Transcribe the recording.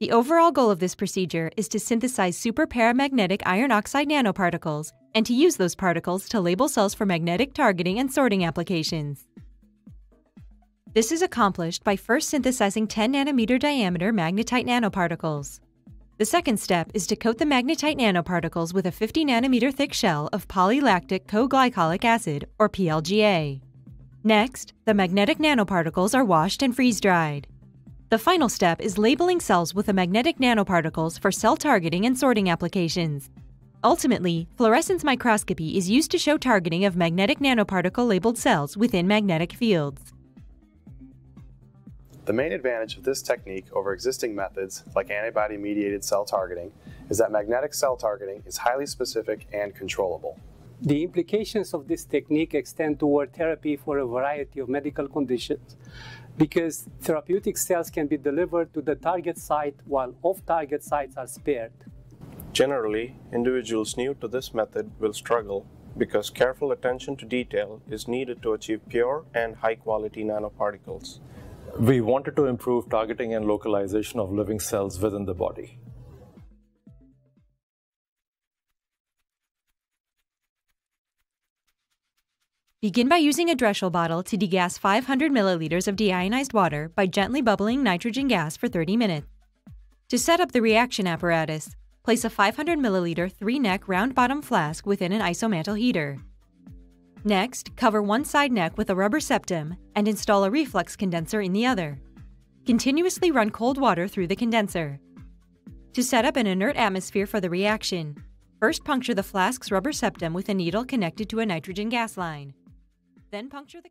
The overall goal of this procedure is to synthesize superparamagnetic iron oxide nanoparticles and to use those particles to label cells for magnetic targeting and sorting applications. This is accomplished by first synthesizing 10 nanometer diameter magnetite nanoparticles. The second step is to coat the magnetite nanoparticles with a 50 nanometer thick shell of polylactic co-glycolic acid, or PLGA. Next, the magnetic nanoparticles are washed and freeze-dried. The final step is labeling cells with the magnetic nanoparticles for cell targeting and sorting applications. Ultimately, fluorescence microscopy is used to show targeting of magnetic nanoparticle-labeled cells within magnetic fields. The main advantage of this technique over existing methods, like antibody-mediated cell targeting, is that magnetic cell targeting is highly specific and controllable. The implications of this technique extend toward therapy for a variety of medical conditions, because therapeutic cells can be delivered to the target site while off-target sites are spared. Generally, individuals new to this method will struggle because careful attention to detail is needed to achieve pure and high-quality nanoparticles. We wanted to improve targeting and localization of living cells within the body. Begin by using a Dreschel bottle to degas 500 milliliters of deionized water by gently bubbling nitrogen gas for 30 minutes. To set up the reaction apparatus, place a 500 milliliter three-neck round-bottom flask within an isomantle heater. Next, cover one side neck with a rubber septum and install a reflux condenser in the other. Continuously run cold water through the condenser. To set up an inert atmosphere for the reaction, first puncture the flask's rubber septum with a needle connected to a nitrogen gas line. Then puncture the